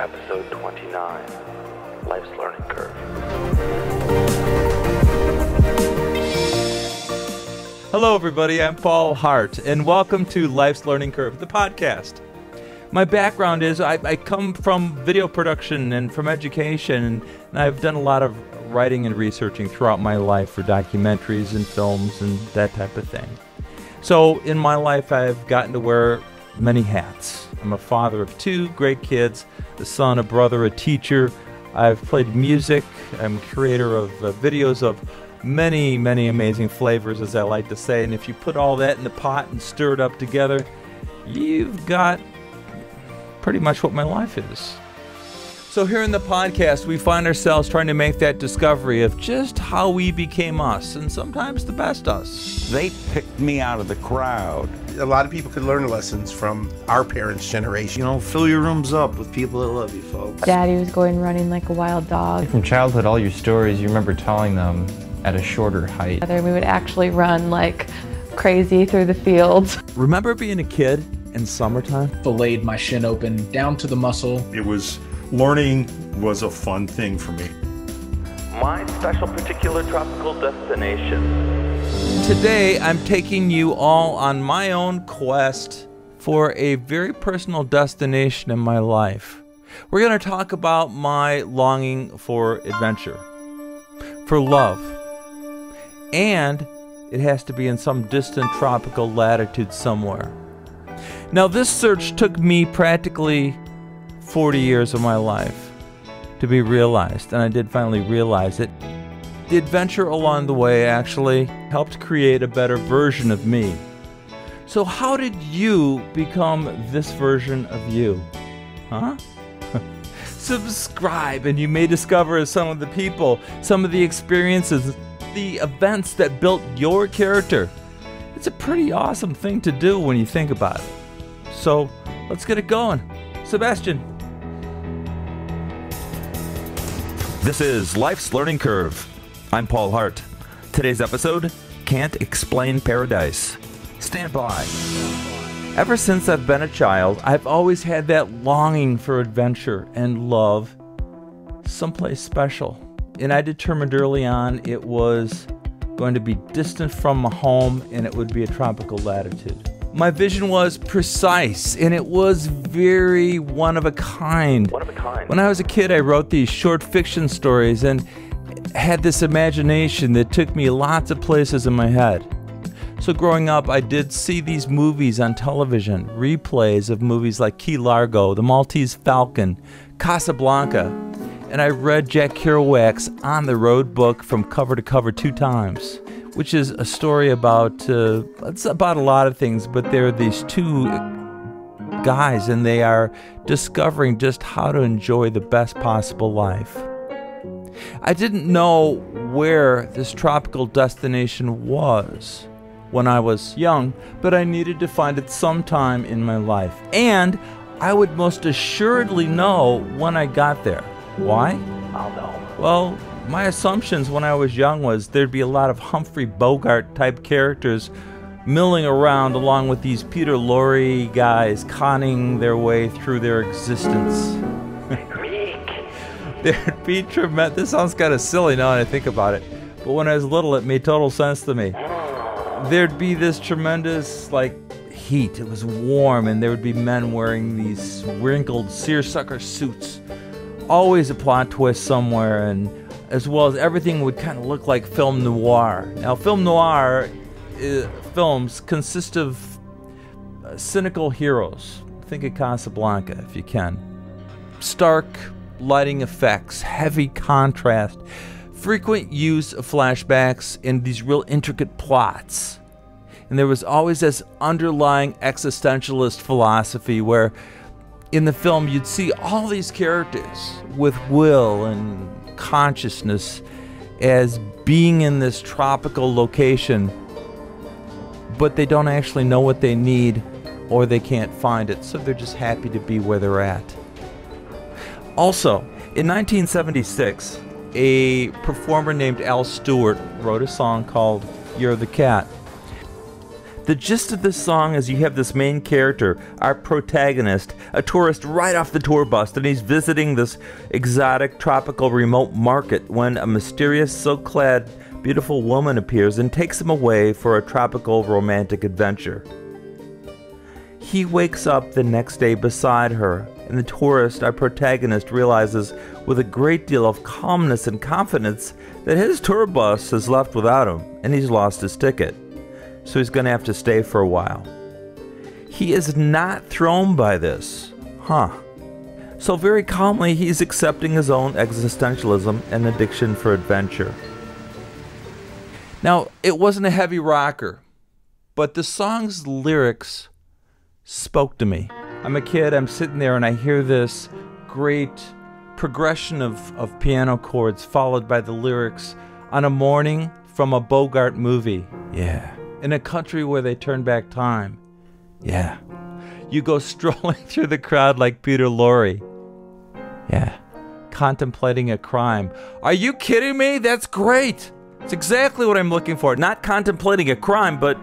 Episode 29, Life's Learning Curve. Hello everybody, I'm Paul Hardt, and welcome to Life's Learning Curve, the podcast. My background is I come from video production and from education, and I've done a lot of writing and researching throughout my life for documentaries and films and that type of thing. So in my life, I've gotten to wear many hats. I'm a father of two great kids, a son, a brother, a teacher. I've played music. I'm creator of videos of many, many amazing flavors, as I like to say. And if you put all that in the pot and stir it up together, you've got pretty much what my life is. So here in the podcast, we find ourselves trying to make that discovery of just how we became us, and sometimes the best us. They picked me out of the crowd. A lot of people could learn lessons from our parents' generation. You know, fill your rooms up with people that love you, folks. Daddy was going running like a wild dog. From childhood, all your stories, you remember telling them at a shorter height. We would actually run like crazy through the fields. Remember being a kid in summertime? Filleted my shin open down to the muscle. It was... learning was a fun thing for me. My special particular tropical destination. Today, I'm taking you all on my own quest for a very personal destination in my life. We're going to talk about my longing for adventure, for love, and it has to be in some distant tropical latitude somewhere. Now, this search took me practically 40 years of my life to be realized, and I did finally realize it. The adventure along the way actually helped create a better version of me. So how did you become this version of you? Huh? Subscribe, and you may discover some of the people, some of the experiences, the events that built your character. It's a pretty awesome thing to do when you think about it. So let's get it going. Sebastian. This is Life's Learning Curve. I'm Paul Hart. Today's episode, Can't Explain Paradise. Stand by. Ever since I've been a child, I've always had that longing for adventure and love, someplace special. And I determined early on it was going to be distant from my home and it would be a tropical latitude. My vision was precise, and it was very one of a kind. One of a kind. When I was a kid, I wrote these short fiction stories and had this imagination that took me lots of places in my head. So growing up, I did see these movies on television, replays of movies like Key Largo, The Maltese Falcon, Casablanca, and I read Jack Kerouac's On the Road book from cover to cover 2 times. Which is a story about, it's about a lot of things, but there are these 2 guys and they are discovering just how to enjoy the best possible life. I didn't know where this tropical destination was when I was young, but I needed to find it sometime in my life. And I would most assuredly know when I got there. Why? I'll know. Well, my assumptions when I was young was there'd be a lot of Humphrey Bogart type characters milling around along with these Peter Lorre guys conning their way through their existence. There'd be tremendous, this sounds kind of silly now that I think about it, but when I was little it made total sense to me. There'd be this tremendous like heat, it was warm, and there would be men wearing these wrinkled seersucker suits. Always a plot twist somewhere, and as well as everything would kind of look like film noir. Now, film noir films consist of cynical heroes. Think of Casablanca, if you can. Stark lighting effects, heavy contrast, frequent use of flashbacks, and these real intricate plots. And there was always this underlying existentialist philosophy where in the film you'd see all these characters with will and consciousness as being in this tropical location, but they don't actually know what they need or they can't find it, so they're just happy to be where they're at. Also, in 1976, a performer named Al Stewart wrote a song called You're the Cat. The gist of this song is you have this main character, our protagonist, a tourist right off the tour bus, and he's visiting this exotic, tropical, remote market when a mysterious, silk-clad, beautiful woman appears and takes him away for a tropical, romantic adventure. He wakes up the next day beside her, and the tourist, our protagonist, realizes with a great deal of calmness and confidence that his tour bus has left without him, and he's lost his ticket. So he's going to have to stay for a while. He is not thrown by this. So very calmly, he's accepting his own existentialism and addiction for adventure. Now, it wasn't a heavy rocker, but the song's lyrics spoke to me. I'm a kid, I'm sitting there, and I hear this great progression of piano chords followed by the lyrics on a morning from a Bogart movie. Yeah. In a country where they turn back time. Yeah. You go strolling through the crowd like Peter Lorre. Yeah. Contemplating a crime. Are you kidding me? That's great. It's exactly what I'm looking for. Not contemplating a crime, but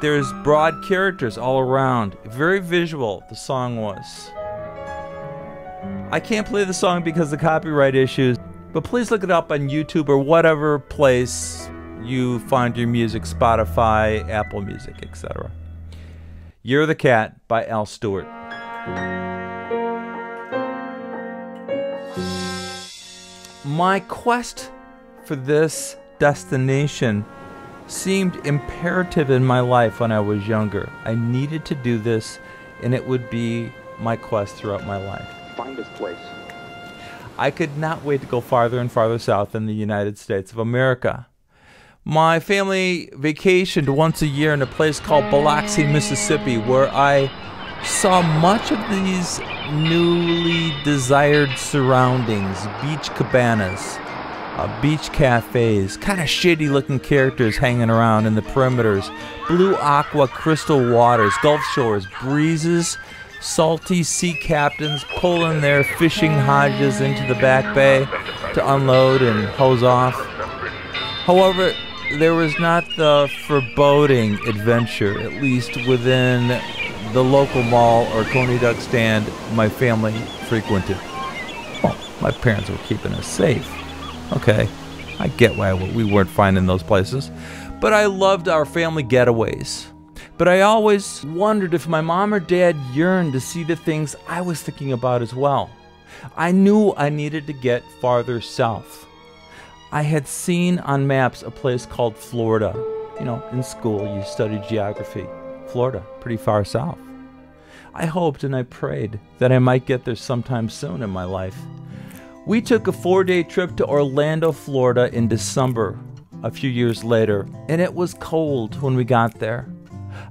there's broad characters all around. Very visual, the song was. I can't play the song because of copyright issues, but please look it up on YouTube or whatever place you find your music, Spotify, Apple Music, etc. You're the Cat by Al Stewart. My quest for this destination seemed imperative in my life when I was younger. I needed to do this, and it would be my quest throughout my life. Find this place. I could not wait to go farther and farther south in the United States of America. My family vacationed once a year in a place called Biloxi, Mississippi, where I saw much of these newly desired surroundings, beach cabanas, beach cafes, kind of shitty looking characters hanging around in the perimeters, blue aqua, crystal waters, Gulf shores, breezes, salty sea captains pulling their fishing hodges into the back bay to unload and hose off. However, there was not the foreboding adventure, at least within the local mall or Coney Duck stand my family frequented. Well, my parents were keeping us safe. Okay, I get why we weren't finding those places. But I loved our family getaways. But I always wondered if my mom or dad yearned to see the things I was thinking about as well. I knew I needed to get farther south. I had seen on maps a place called Florida. You know, in school you studied geography. Florida, pretty far south. I hoped and I prayed that I might get there sometime soon in my life. We took a 4-day trip to Orlando, Florida in December a few years later, and it was cold when we got there.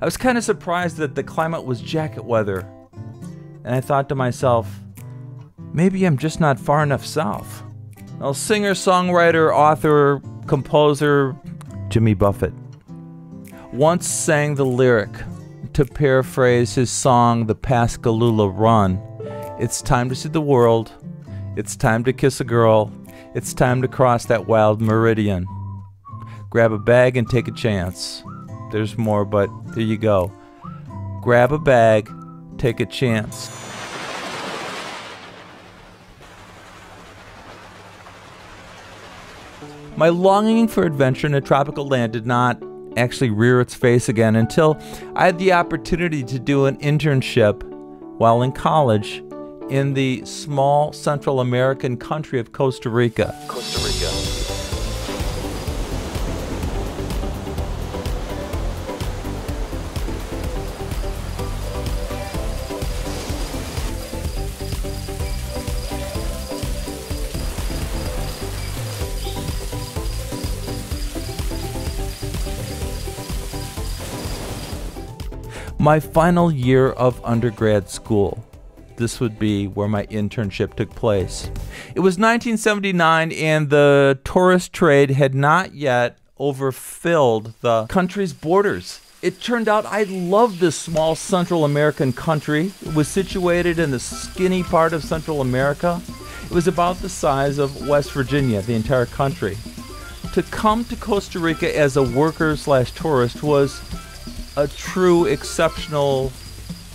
I was kind of surprised that the climate was jacket weather, and I thought to myself, maybe I'm just not far enough south. Well, singer, songwriter, author, composer Jimmy Buffett once sang the lyric to paraphrase his song, The Pascalula Run. It's time to see the world. It's time to kiss a girl. It's time to cross that wild meridian. Grab a bag and take a chance. There's more, but there you go. Grab a bag, take a chance. My longing for adventure in a tropical land did not actually rear its face again until I had the opportunity to do an internship while in college in the small Central American country of Costa Rica. Costa My final year of undergrad school. This would be where my internship took place. It was 1979 and the tourist trade had not yet overfilled the country's borders. It turned out I loved this small Central American country. It was situated in the skinny part of Central America. It was about the size of West Virginia, the entire country. To come to Costa Rica as a worker/tourist was a true exceptional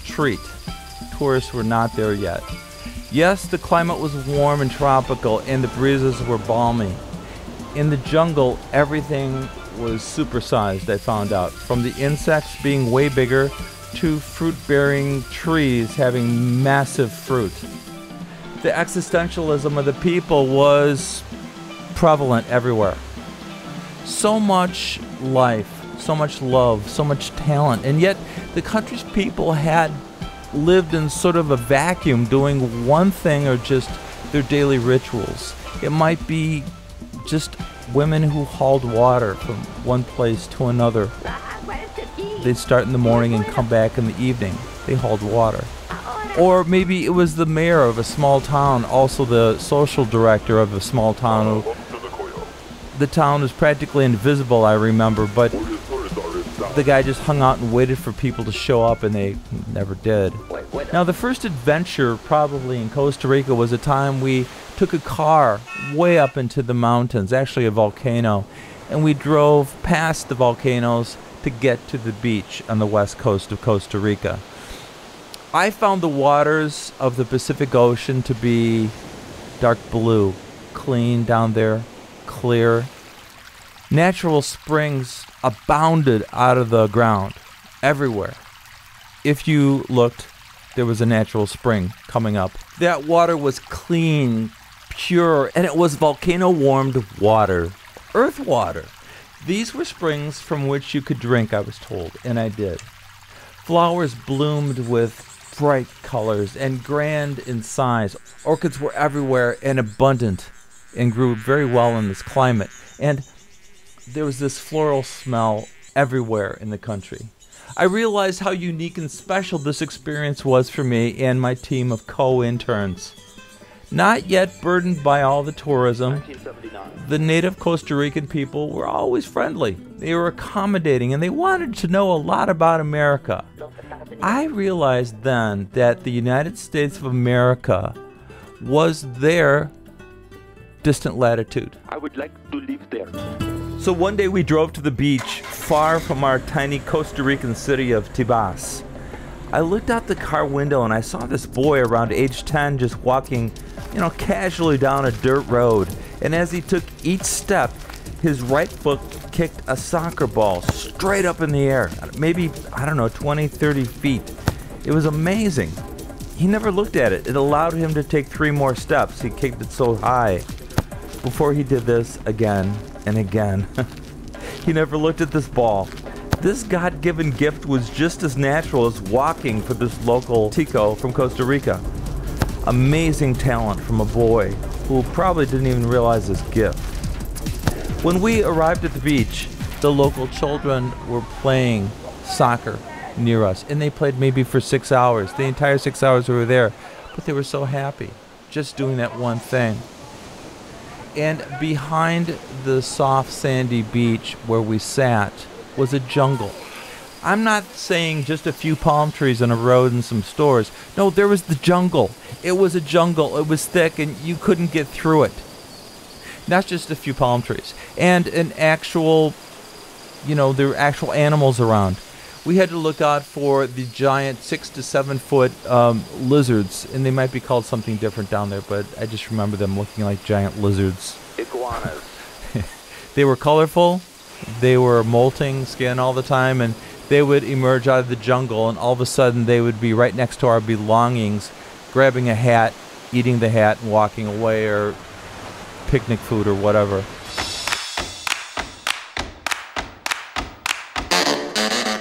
treat. Tourists were not there yet. Yes, the climate was warm and tropical, and the breezes were balmy. In the jungle, everything was supersized, I found out, from the insects being way bigger to fruit-bearing trees having massive fruit. The existentialism of the people was prevalent everywhere. So much life, so much love, so much talent, and yet the country's people had lived in sort of a vacuum, doing one thing or just their daily rituals. It might be just women who hauled water from one place to another. They'd start in the morning and come back in the evening. They hauled water. Or maybe it was the mayor of a small town, also the social director of a small town. The town was practically invisible, I remember, but the guy just hung out and waited for people to show up, and they never did. Now, the first adventure probably in Costa Rica was a time we took a car way up into the mountains, actually a volcano, and we drove past the volcanoes to get to the beach on the west coast of Costa Rica. I found the waters of the Pacific Ocean to be dark blue, clean down there, clear. Natural springs abounded out of the ground, everywhere. If you looked, there was a natural spring coming up. That water was clean, pure, and it was volcano-warmed water, earth water. These were springs from which you could drink, I was told, and I did. Flowers bloomed with bright colors and grand in size. Orchids were everywhere and abundant and grew very well in this climate. And there was this floral smell everywhere in the country. I realized how unique and special this experience was for me and my team of co-interns. Not yet burdened by all the tourism, the native Costa Rican people were always friendly. They were accommodating, and they wanted to know a lot about America. I realized then that the United States of America was their distant latitude. I would like to live there. So one day we drove to the beach, far from our tiny Costa Rican city of Tibas. I looked out the car window and I saw this boy around age 10 just walking, you know, casually down a dirt road. And as he took each step, his right foot kicked a soccer ball straight up in the air, maybe, I don't know, 20, 30 feet. It was amazing. He never looked at it. It allowed him to take 3 more steps. He kicked it so high. Before he did this again and again, he never looked at this ball. This God-given gift was just as natural as walking for this local tico from Costa Rica. Amazing talent from a boy who probably didn't even realize his gift. When we arrived at the beach, the local children were playing soccer near us, and they played maybe for 6 hours. The entire 6 hours we were there, but they were so happy just doing that one thing. And behind the soft sandy beach where we sat was a jungle. I'm not saying just a few palm trees and a road and some stores. No, there was the jungle. It was a jungle. It was thick and you couldn't get through it. Not just a few palm trees. And an actual, you know, there were actual animals around. We had to look out for the giant 6 to 7 foot lizards, and they might be called something different down there, but I just remember them looking like giant lizards. Iguanas. They were colorful. They were molting skin all the time, and they would emerge out of the jungle, and all of a sudden they would be right next to our belongings, grabbing a hat, eating the hat, and walking away, or picnic food or whatever.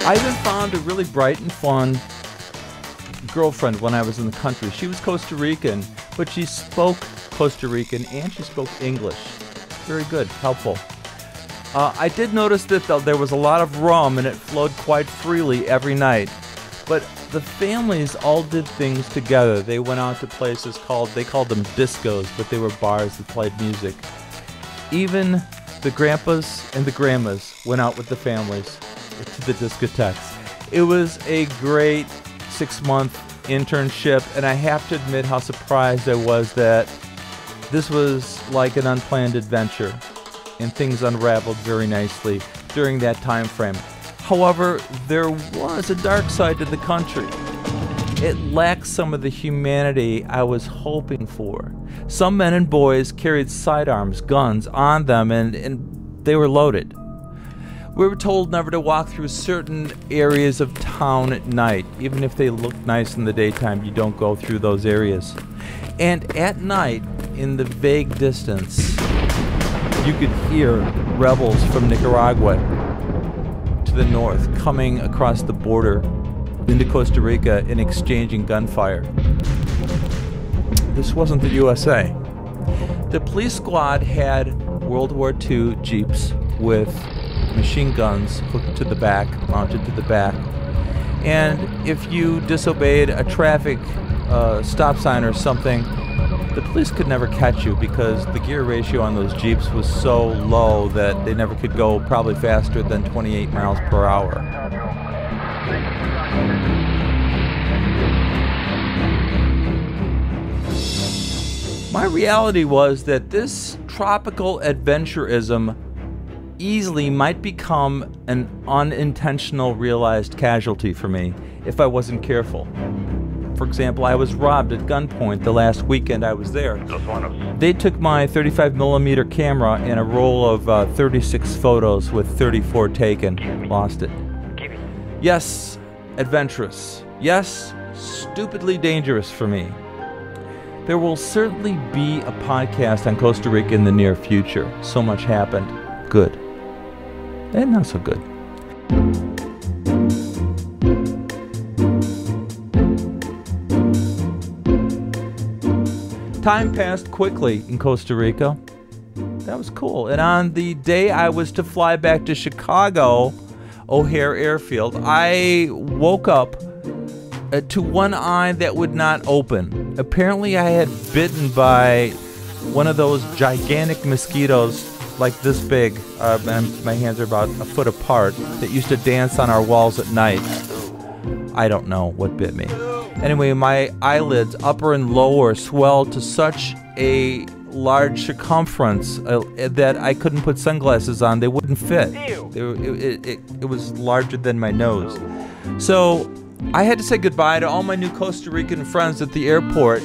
I even found a really bright and fun girlfriend when I was in the country. She was Costa Rican, but she spoke Costa Rican and she spoke English. Very good, helpful. I did notice that there was a lot of rum and it flowed quite freely every night. But the families all did things together. They went out to places called, they called them discos, but they were bars that played music. Even the grandpas and the grandmas went out with the families to the discotheques. It was a great 6-month internship, and I have to admit how surprised I was that this was like an unplanned adventure. And things unraveled very nicely during that time frame. However, there was a dark side to the country. It lacked some of the humanity I was hoping for. Some men and boys carried sidearms, guns on them, and they were loaded. We were told never to walk through certain areas of town at night. Even if they look nice in the daytime, you don't go through those areas. And at night, in the vague distance, you could hear rebels from Nicaragua to the north coming across the border into Costa Rica and exchanging gunfire. This wasn't the USA. The police squad had World War II Jeeps with machine guns hooked to the back, mounted to the back, and if you disobeyed a traffic stop sign or something, the police could never catch you because the gear ratio on those Jeeps was so low that they never could go probably faster than 28 miles per hour. My reality was that this tropical adventurism easily might become an unintentional realized casualty for me if I wasn't careful. For example, I was robbed at gunpoint the last weekend I was there. They took my 35mm camera and a roll of 36 photos with 34 taken, lost it. Yes, adventurous. Yes, stupidly dangerous for me. There will certainly be a podcast on Costa Rica in the near future. So much happened. Good. And not so good. Time passed quickly in Costa Rica. That was cool. And on the day I was to fly back to Chicago O'Hare Airfield, I woke up to one eye that would not open. Apparently I had bitten by one of those gigantic mosquitoes like this big, and my hands are about a foot apart, that used to dance on our walls at night. I don't know what bit me. Anyway, my eyelids, upper and lower, swelled to such a large circumference that I couldn't put sunglasses on. They wouldn't fit. It was larger than my nose. So I had to say goodbye to all my new Costa Rican friends at the airport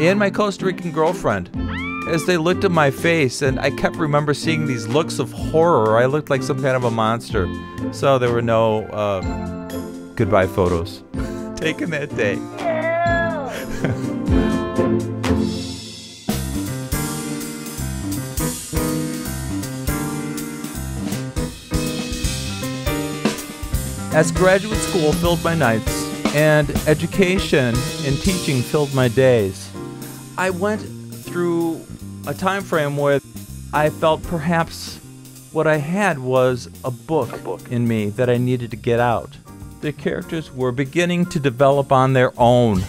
and my Costa Rican girlfriend as they looked at my face, and I kept remember seeing these looks of horror. I looked like some kind of a monster. So there were no goodbye photos taken that day. As graduate school filled my nights and education and teaching filled my days, I went through a time frame where I felt perhaps what I had was a book in me that I needed to get out. The characters were beginning to develop on their own.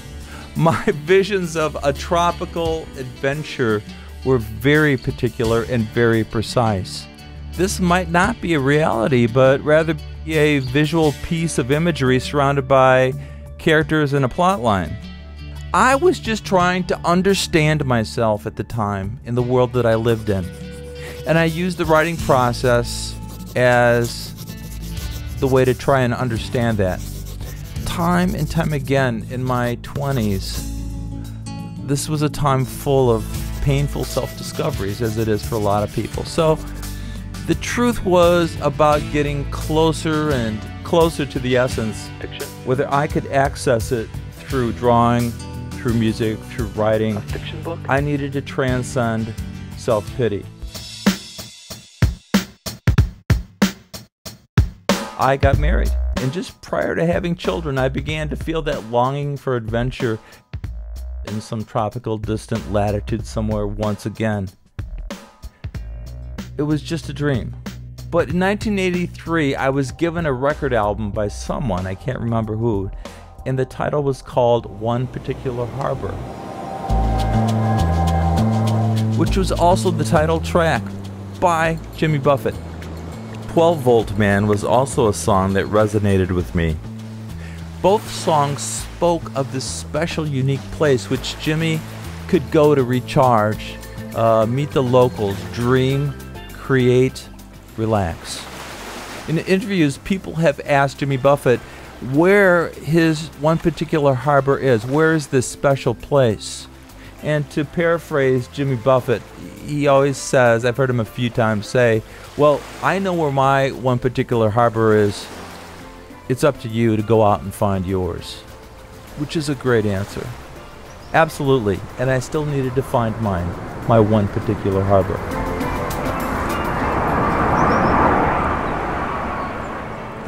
My visions of a tropical adventure were very particular and very precise. This might not be a reality, but rather be a visual piece of imagery surrounded by characters and a plot line. I was just trying to understand myself at the time in the world that I lived in. And I used the writing process as the way to try and understand that. Time and time again in my 20s, this was a time full of painful self-discoveries, as it is for a lot of people. So the truth was about getting closer and closer to the essence, whether I could access it through drawing, through music, through writing. A fiction book? I needed to transcend self-pity. I got married, and just prior to having children, I began to feel that longing for adventure in some tropical distant latitude somewhere once again. It was just a dream. But in 1983, I was given a record album by someone, I can't remember who, and the title was called One Particular Harbor, which was also the title track by Jimmy Buffett. 12 Volt Man was also a song that resonated with me. Both songs spoke of this special, unique place which Jimmy could go to recharge, meet the locals, dream, create, relax. In interviews, people have asked Jimmy Buffett where his one particular harbor is. Where is this special place? And to paraphrase Jimmy Buffett, he always says, I've heard him a few times say, well, I know where my one particular harbor is. It's up to you to go out and find yours, which is a great answer. Absolutely. And I still needed to find mine, my one particular harbor.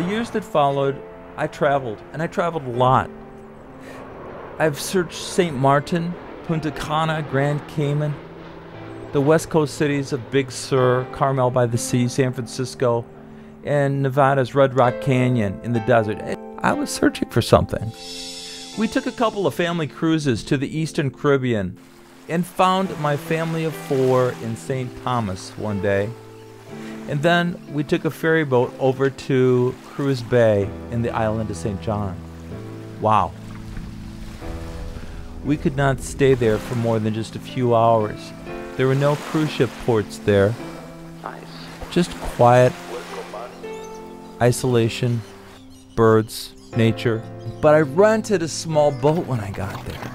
The years that followed, I traveled, and I traveled a lot. I've searched St. Martin, Punta Cana, Grand Cayman, the West Coast cities of Big Sur, Carmel by the Sea, San Francisco, and Nevada's Red Rock Canyon in the desert. I was searching for something. We took a couple of family cruises to the Eastern Caribbean and found my family of four in St. Thomas one day. And then we took a ferry boat over to Cruz Bay in the island of St. John. Wow. We could not stay there for more than just a few hours. There were no cruise ship ports there. Nice. Just quiet, isolation, birds, nature. But I rented a small boat when I got there,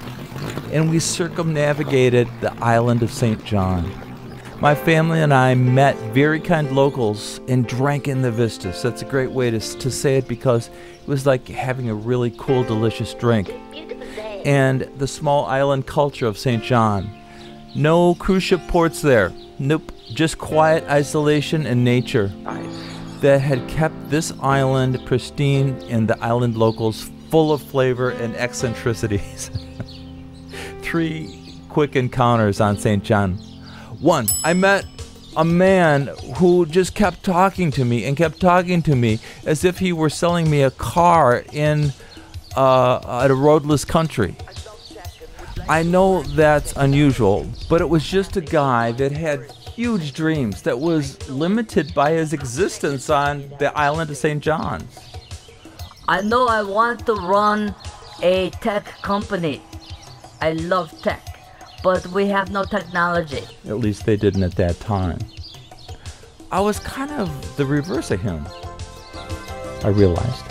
and we circumnavigated the island of St. John. My family and I met very kind locals and drank in the vistas. That's a great way to say it, because it was like having a really cool, delicious drink. And the small island culture of St. John. No cruise ship ports there. Nope. Just quiet isolation and nature. Nice. That had kept this island pristine and the island locals full of flavor and eccentricities. 3 quick encounters on St. John. 1, I met a man who just kept talking to me and kept talking to me as if he were selling me a car in at a roadless country. I know that's unusual, but it was just a guy that had huge dreams, that was limited by his existence on the island of St. John's. I know I want to run a tech company. I love tech, but we have no technology. At least they didn't at that time. I was kind of the reverse of him, I realized.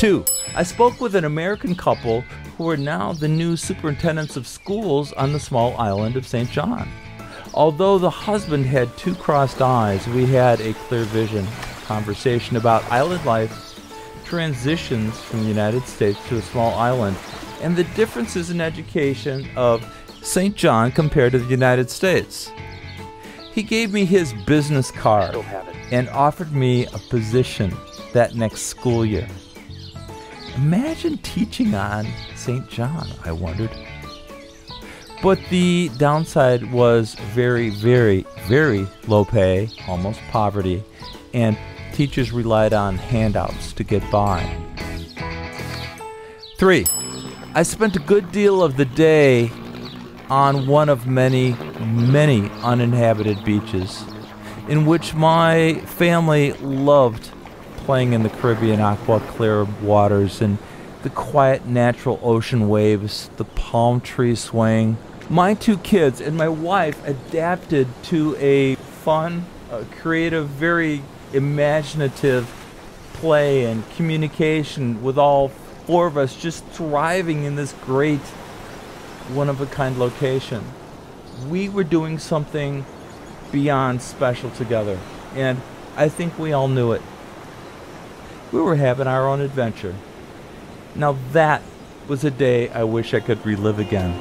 2, I spoke with an American couple who are now the new superintendents of schools on the small island of St. John. Although the husband had 2 crossed eyes, we had a clear vision, conversation about island life, transitions from the United States to a small island, and the differences in education of St. John compared to the United States. He gave me his business card and offered me a position that next school year. Imagine teaching on St. John, I wondered. But the downside was very, very, very low pay, almost poverty, and teachers relied on handouts to get by. 3, I spent a good deal of the day on one of many, many uninhabited beaches in which my family loved playing in the Caribbean aqua clear waters and the quiet natural ocean waves, the palm trees swaying. My 2 kids and my wife adapted to a fun, creative, very imaginative play and communication with all 4 of us just thriving in this great one-of-a-kind location. We were doing something beyond special together, and I think we all knew it. We were having our own adventure. Now that was a day I wish I could relive again.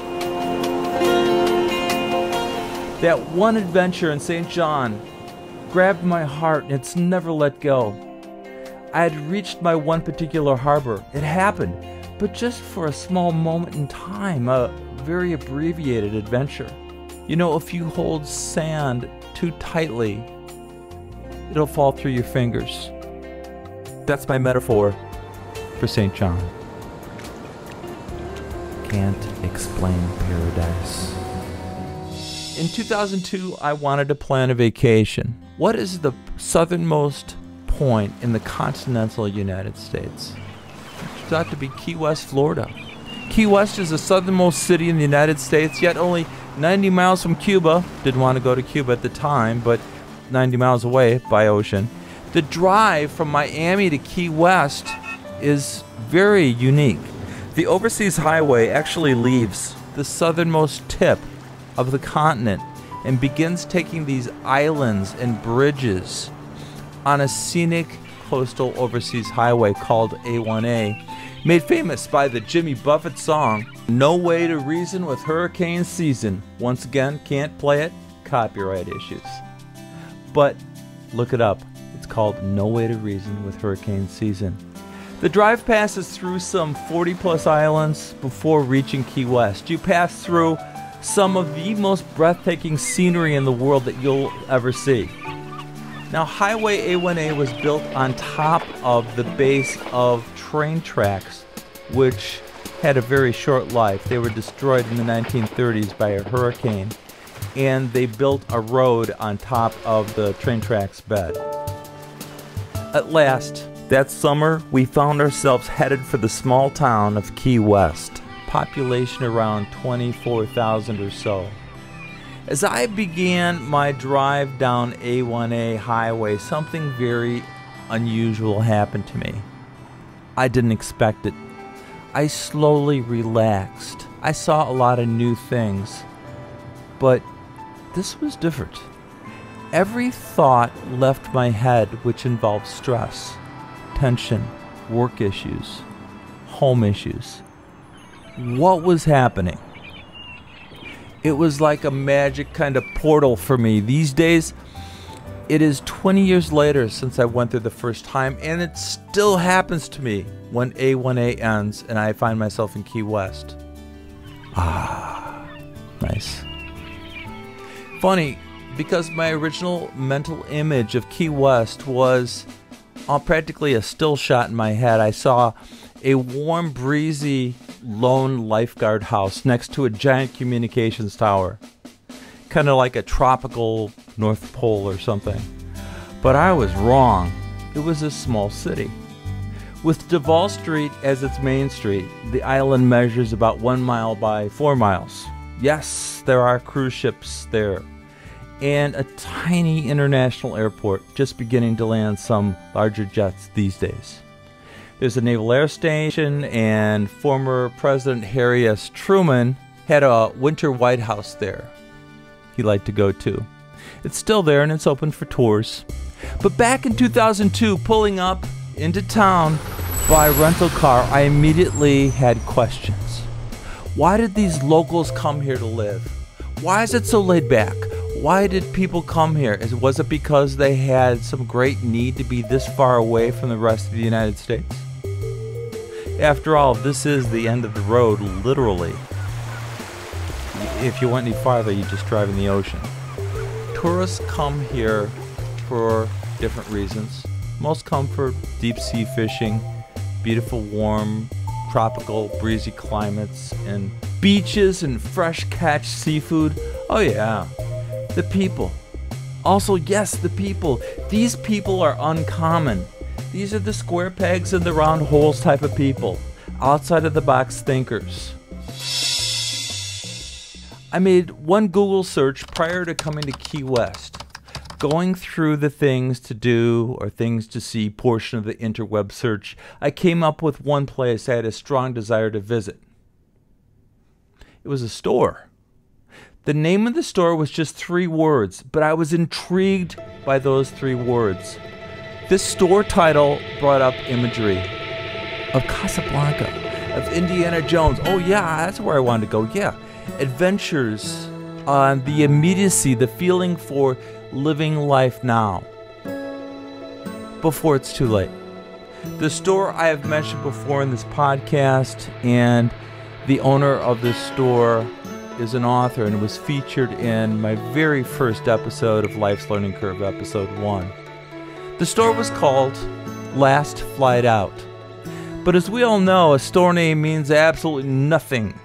That one adventure in St. John grabbed my heart and it's never let go. I had reached my one particular harbor. It happened, but just for a small moment in time, a very abbreviated adventure. You know, if you hold sand too tightly, it'll fall through your fingers. That's my metaphor for St. John. Can't explain paradise. In 2002, I wanted to plan a vacation. What is the southernmost point in the continental United States? It's thought to be Key West, Florida. Key West is the southernmost city in the United States, yet only 90 miles from Cuba. Didn't want to go to Cuba at the time, but 90 miles away by ocean. The drive from Miami to Key West is very unique. The Overseas Highway actually leaves the southernmost tip of the continent and begins taking these islands and bridges on a scenic coastal overseas highway called A1A, made famous by the Jimmy Buffett song, No Way to Reason with Hurricane Season. Once again, can't play it, copyright issues. But look it up. It's called No Way to Reason with Hurricane Season. The drive passes through some 40-plus islands before reaching Key West. You pass through some of the most breathtaking scenery in the world that you'll ever see. Now, Highway A1A was built on top of the base of train tracks, which had a very short life. They were destroyed in the 1930s by a hurricane, and they built a road on top of the train track's bed. At last, that summer, we found ourselves headed for the small town of Key West, population around 24,000 or so. As I began my drive down A1A Highway, something very unusual happened to me. I didn't expect it. I slowly relaxed. I saw a lot of new things, but this was different. Every thought left my head which involved stress, tension, work issues, home issues. What was happening? It was like a magic kind of portal for me. These days, it is 20 years later since I went there the first time, and it still happens to me when A1A ends and I find myself in Key West. Ah, nice. Funny, because my original mental image of Key West was practically a still shot in my head. I saw a warm, breezy, lone lifeguard house next to a giant communications tower, kind of like a tropical North Pole or something. But I was wrong. It was a small city. With Duval Street as its main street, the island measures about 1 mile by 4 miles. Yes, there are cruise ships there, and a tiny international airport just beginning to land some larger jets these days. There's a Naval Air Station, and former President Harry S. Truman had a winter White House there he liked to go to. It's still there, and it's open for tours. But back in 2002, pulling up into town by rental car, I immediately had questions. Why did these locals come here to live? Why is it so laid back? Why did people come here? Was it because they had some great need to be this far away from the rest of the United States? After all, this is the end of the road, literally. If you went any farther, you just drive in the ocean. Tourists come here for different reasons. Most come for deep sea fishing, beautiful, warm, tropical, breezy climates, and beaches and fresh catch seafood. Oh yeah, the people. Also, yes, the people. These people are uncommon. These are the square pegs in the round holes type of people, outside of the box thinkers. I made one Google search prior to coming to Key West, going through the things to do or things to see portion of the interweb search. I came up with one place I had a strong desire to visit. It was a store. The name of the store was just 3 words, but I was intrigued by those 3 words. This store title brought up imagery of Casablanca, of Indiana Jones. Oh yeah, that's where I wanted to go, yeah. Adventures, the immediacy, the feeling for living life now, before it's too late. The store I have mentioned before in this podcast, and the owner of this store is an author and was featured in my very first episode of Life's Learning Curve, episode 1. The store was called Last Flight Out. But as we all know, a store name means absolutely nothing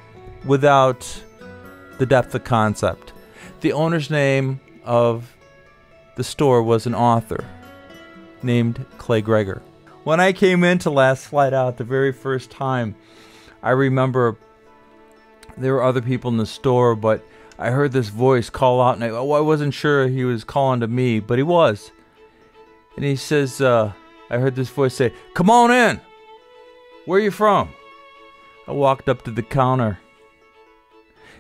without the depth of concept. The owner's name of the store was an author named Clay Gregor. When I came into Last Flight Out the very first time, I remember there were other people in the store, but I heard this voice call out, and I wasn't sure he was calling to me, but he was. And he says, I heard this voice say, "Come on in. Where are you from?" I walked up to the counter,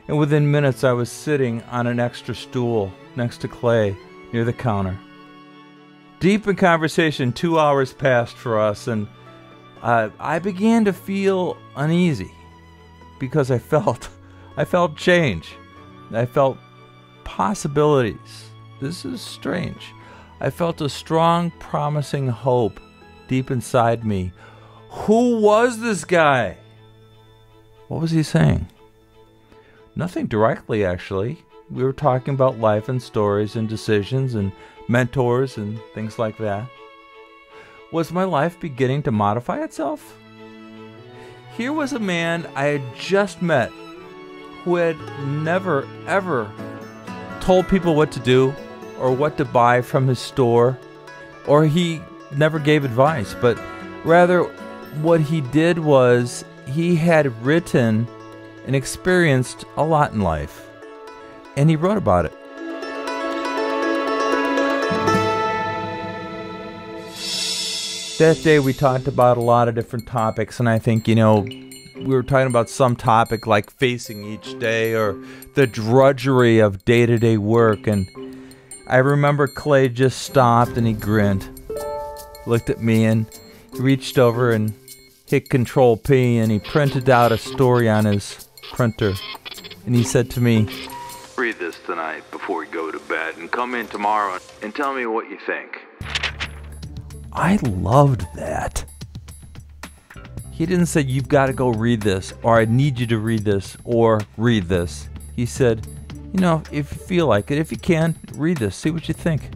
and within minutes I was sitting on an extra stool next to Clay near the counter. Deep in conversation, 2 hours passed for us, and I began to feel uneasy because I felt change. I felt possibilities. This is strange. I felt a strong, promising hope deep inside me. Who was this guy? What was he saying? Nothing directly, actually. We were talking about life and stories and decisions and mentors and things like that. Was my life beginning to modify itself? Here was a man I had just met who had never, ever told people what to do or what to buy from his store, or he never gave advice, but rather what he did was he had written and experienced a lot in life, and he wrote about it. That day we talked about a lot of different topics, and I think, you know, we were talking about some topic like facing each day or the drudgery of day-to-day work, and I remember Clay just stopped and he grinned, looked at me, and he reached over and hit Control P, and he printed out a story on his printer. And he said to me, "Read this tonight before we go to bed, and come in tomorrow and tell me what you think." I loved that. He didn't say, "You've got to go read this," or "I need you to read this," or "read this." He said, "You know, if you feel like it, if you can, read this, see what you think."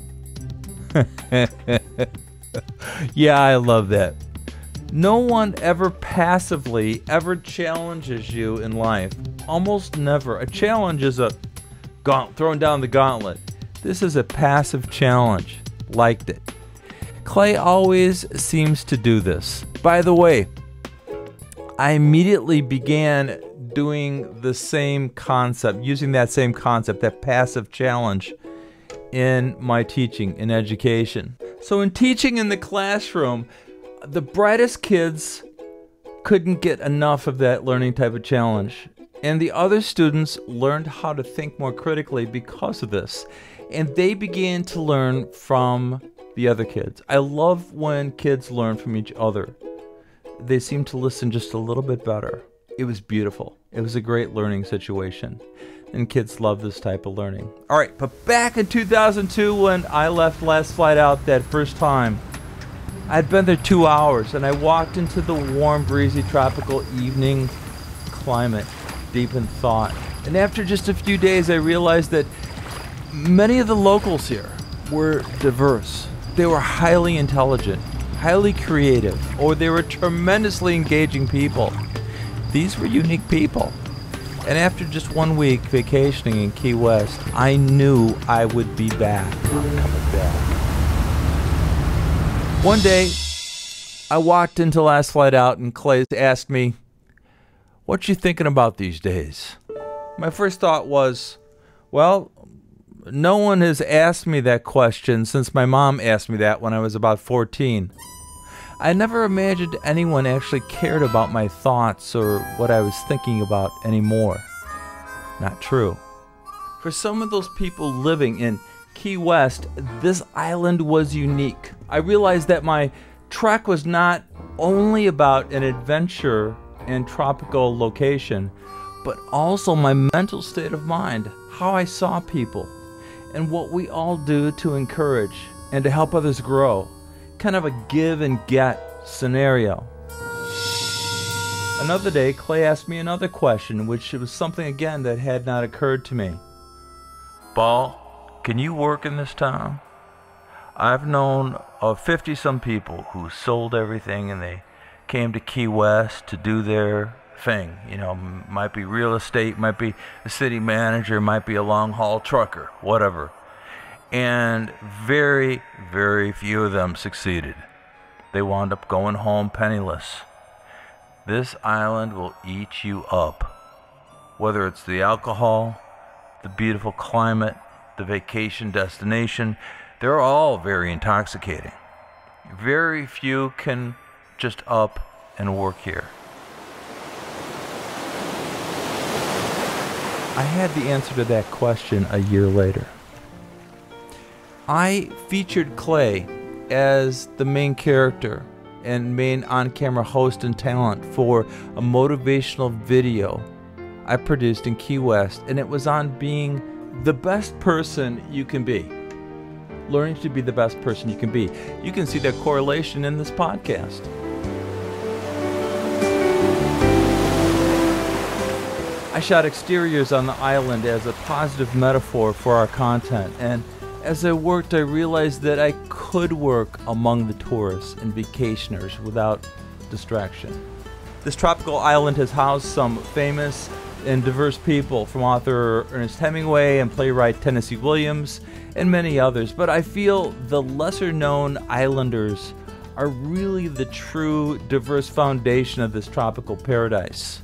Yeah, I love that. No one ever passively ever challenges you in life. Almost never. A challenge is a gauntlet, throwing down the gauntlet. This is a passive challenge. Liked it. Clay always seems to do this. By the way, I immediately began doing the same concept, using that same concept, that passive challenge, in my teaching, in education. So in teaching in the classroom, the brightest kids couldn't get enough of that learning type of challenge. And the other students learned how to think more critically because of this. And they began to learn from the other kids. I love when kids learn from each other. They seem to listen just a little bit better. It was beautiful. It was a great learning situation, and kids love this type of learning. All right, but back in 2002 when I left Last Flight Out that first time, I'd been there 2 hours, and I walked into the warm, breezy, tropical evening climate, deep in thought. And after just a few days, I realized that many of the locals here were diverse. They were highly intelligent, highly creative, or they were tremendously engaging people. These were unique people. And after just 1 week vacationing in Key West, I knew I would be back. I'm coming back. One day, I walked into Last Flight Out and Clay asked me, "What you thinking about these days?" My first thought was, well, no one has asked me that question since my mom asked me that when I was about 14. I never imagined anyone actually cared about my thoughts or what I was thinking about anymore. Not true. For some of those people living in Key West, this island was unique. I realized that my trek was not only about an adventure and tropical location, but also my mental state of mind, how I saw people, and what we all do to encourage and to help others grow. Kind of a give and get scenario. Another day, Clay asked me another question, which was something again that had not occurred to me. "Paul, can you work in this town? I've known of 50 some people who sold everything and they came to Key West to do their thing. You know, might be real estate, might be a city manager, might be a long haul trucker, whatever. And very, very few of them succeeded. They wound up going home penniless. This island will eat you up. Whether it's the alcohol, the beautiful climate, the vacation destination, they're all very intoxicating. Very few can just up and work here. I had the answer to that question a year later. I featured Clay as the main character and main on-camera host and talent for a motivational video I produced in Key West, and it was on being the best person you can be. Learning to be the best person you can be. You can see that correlation in this podcast. I shot exteriors on the island as a positive metaphor for our content, and as I worked, I realized that I could work among the tourists and vacationers without distraction. This tropical island has housed some famous and diverse people, from author Ernest Hemingway and playwright Tennessee Williams and many others, but I feel the lesser-known islanders are really the true diverse foundation of this tropical paradise.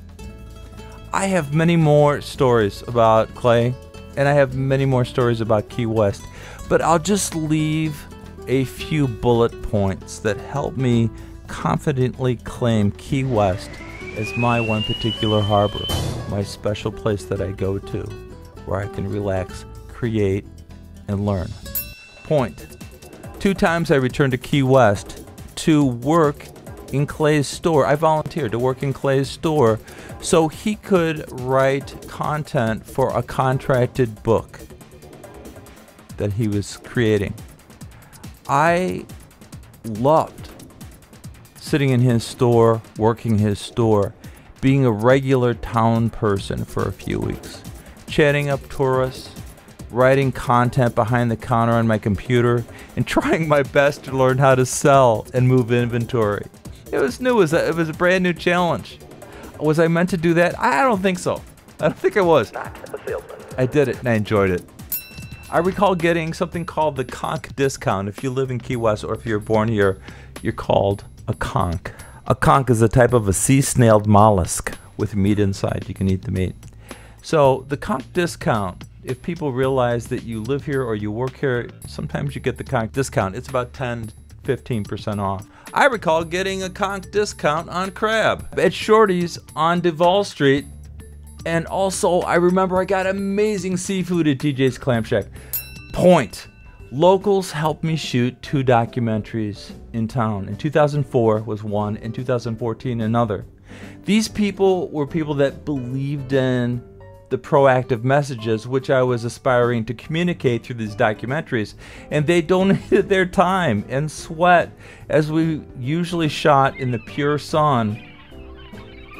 I have many more stories about Clay, and I have many more stories about Key West, but I'll just leave a few bullet points that help me confidently claim Key West as my one particular harbor, my special place that I go to, where I can relax, create, and learn. Point: 2 times I returned to Key West to work in Clay's store. I volunteered to work in Clay's store so he could write content for a contracted book that he was creating. I loved sitting in his store, working his store, being a regular town person for a few weeks, chatting up tourists, writing content behind the counter on my computer, and trying my best to learn how to sell and move inventory. It was new, it was a brand new challenge. Was I meant to do that? I don't think so. I don't think I was. I did it and I enjoyed it. I recall getting something called the conch discount. If you live in Key West or if you're born here, you're called a conch. A conch is a type of a sea snail mollusk with meat inside. You can eat the meat. So the conch discount, if people realize that you live here or you work here, sometimes you get the conch discount. It's about 10-15% off. I recall getting a conch discount on crab at Shorty's on Duval Street, and also I remember I got amazing seafood at TJ's Clam Shack. Point: locals helped me shoot 2 documentaries in town. In 2004 was one, in 2014 another. These people were people that believed in the proactive messages which I was aspiring to communicate through these documentaries, and they donated their time and sweat, as we usually shot in the pure sun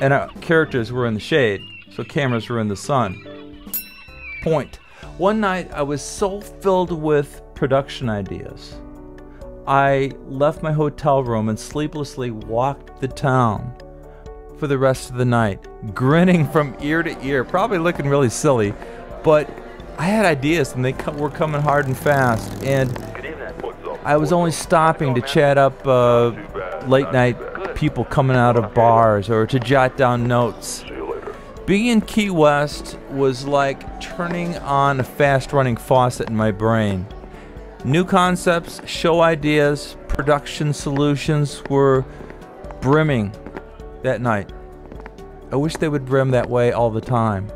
and our characters were in the shade, so cameras were in the sun. Point: one night I was so filled with production ideas, I left my hotel room and sleeplessly walked the town for the rest of the night, grinning from ear to ear, probably looking really silly, but I had ideas and they were coming hard and fast, and I was only stopping to chat up late night people coming out of bars or to jot down notes. Being in Key West was like turning on a fast-running faucet in my brain. New concepts, show ideas, production solutions were brimming that night. I wish they would brim that way all the time.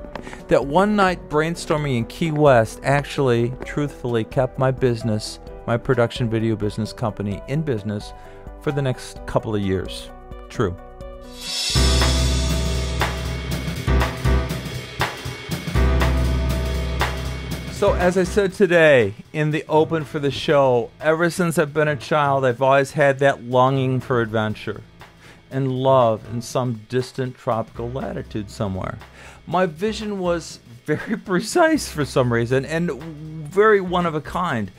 That one night brainstorming in Key West actually, truthfully, kept my business, my production video business company, in business for the next couple of years. True. So as I said today in the open for the show, ever since I've been a child, I've always had that longing for adventure and love in some distant tropical latitude somewhere. My vision was very precise for some reason and very one of a kind.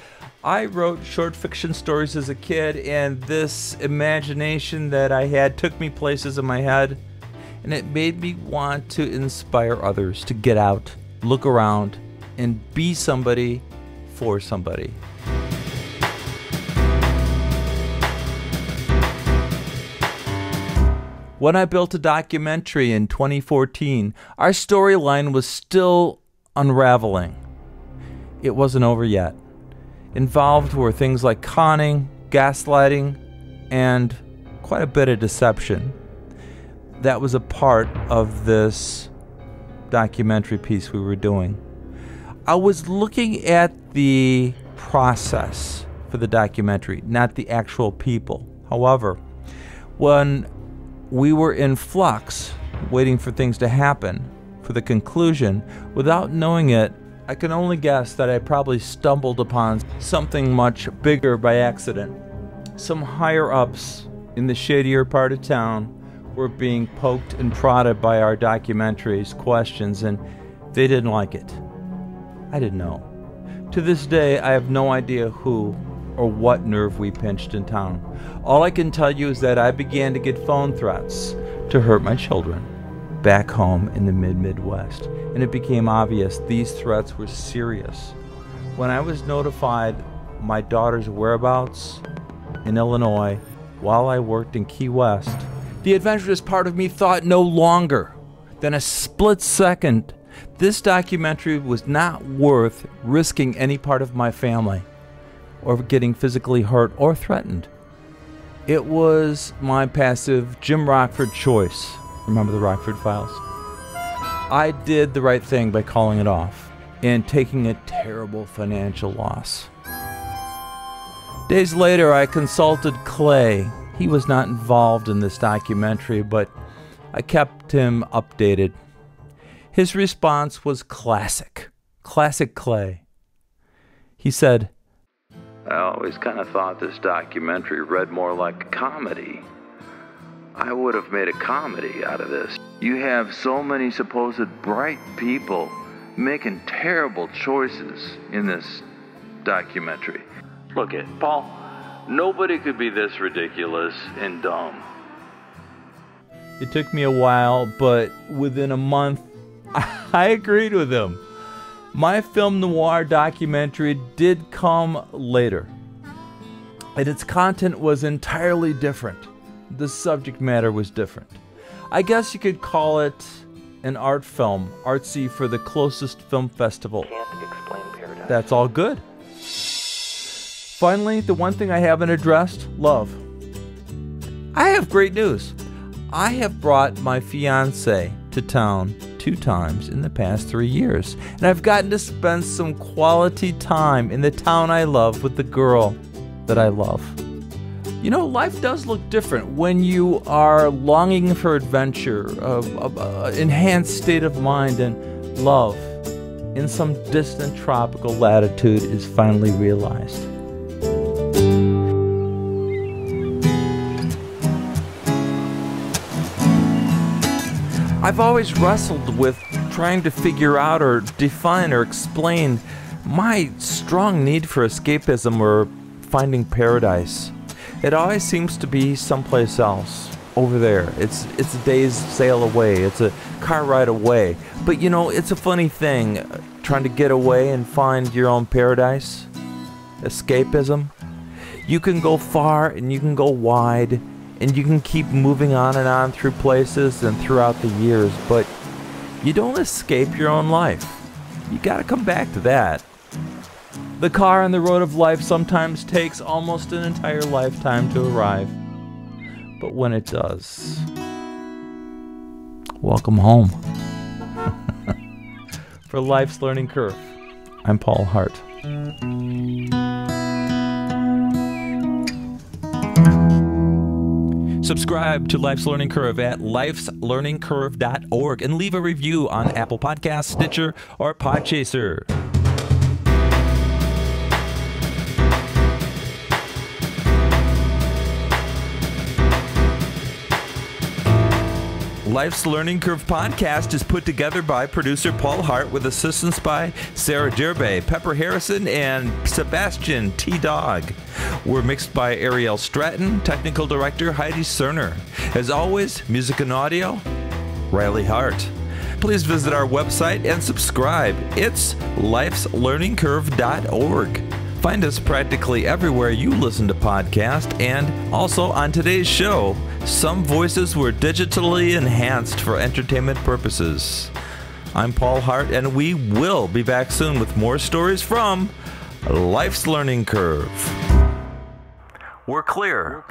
I wrote short fiction stories as a kid, and this imagination that I had took me places in my head, and it made me want to inspire others to get out, look around, and be somebody for somebody. When I built a documentary in 2014, our storyline was still unraveling. It wasn't over yet. Involved were things like conning, gaslighting, and quite a bit of deception. That was a part of this documentary piece we were doing. I was looking at the process for the documentary, not the actual people. However, when we were in flux, waiting for things to happen, for the conclusion, without knowing it, I can only guess that I probably stumbled upon something much bigger by accident. Some higher-ups in the shadier part of town were being poked and prodded by our documentary's questions, and they didn't like it. I didn't know. To this day, I have no idea who or what nerve we pinched in town. All I can tell you is that I began to get phone threats to hurt my children back home in the mid-Midwest, and it became obvious these threats were serious. When I was notified my daughter's whereabouts in Illinois while I worked in Key West, the adventurous part of me thought no longer than a split second. This documentary was not worth risking any part of my family or getting physically hurt or threatened. It was my passive Jim Rockford choice. Remember the Rockford Files? I did the right thing by calling it off and taking a terrible financial loss. Days later, I consulted Clay. He was not involved in this documentary, but I kept him updated. His response was classic Clay. He said, "I always kind of thought this documentary read more like a comedy. I would have made a comedy out of this. You have so many supposed bright people making terrible choices in this documentary. Look at Paul, nobody could be this ridiculous and dumb." It took me a while, but within a month, I agreed with him. My film noir documentary did come later, and its content was entirely different. The subject matter was different. I guess you could call it an art film, artsy for the closest film festival. Can't explain paradise. That's all good. Finally, the one thing I haven't addressed, love. I have great news. I have brought my fiancé to town 2 times in the past 3 years, and I've gotten to spend some quality time in the town I love with the girl that I love. You know, life does look different when you are longing for adventure, enhanced state of mind, and love in some distant tropical latitude is finally realized. I've always wrestled with trying to figure out or define or explain my strong need for escapism or finding paradise. It always seems to be someplace else, over there. It's a day's sail away, it's a car ride away. But you know, it's a funny thing, trying to get away and find your own paradise. Escapism. You can go far and you can go wide, and you can keep moving on and on through places and throughout the years, but you don't escape your own life. You gotta come back to that. The car on the road of life sometimes takes almost an entire lifetime to arrive, but when it does, welcome home. For Life's Learning Curve, I'm Paul Hardt. Subscribe to Life's Learning Curve at lifeslearningcurve.org and leave a review on Apple Podcasts, Stitcher, or Podchaser. Life's Learning Curve podcast is put together by producer Paul Hardt with assistance by Sarah Derbe, Pepper Harrison, and Sebastian T. Dog. We're mixed by Ariel Stratton, technical director Heidi Cerner. As always, music and audio, Riley Hart. Please visit our website and subscribe. It's lifeslearningcurve.org. Find us practically everywhere you listen to podcasts, and also on today's show, some voices were digitally enhanced for entertainment purposes. I'm Paul Hardt, and we will be back soon with more stories from Life's Learning Curve. We're clear.